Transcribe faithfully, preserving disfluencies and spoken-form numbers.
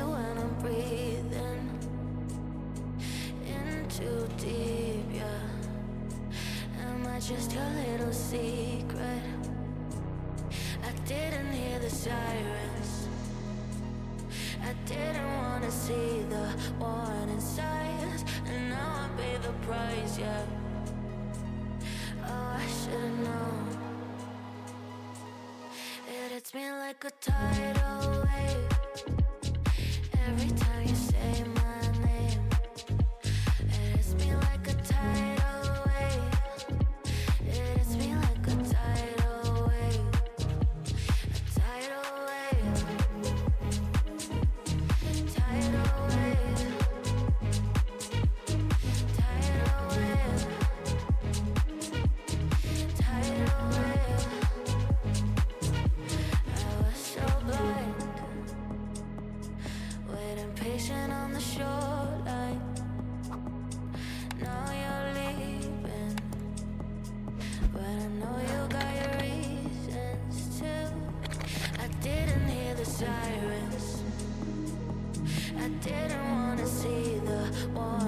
you when I'm breathing in too deep, yeah. Am I just your little secret? I didn't hear the sirens, I didn't wanna see the warning signs, and now I pay the price, yeah. Oh, I should've known. It hits me like a tidal wave every time you say my name. It hits me like a tidal wave. It hits me like a tidal wave. A tidal wave. Tidal wave. Tidal wave. Tidal wave. I was so blind, waiting patient on the shoreline. Now you're leaving, but I know you got your reasons too. I didn't hear the sirens, I didn't wanna see the war.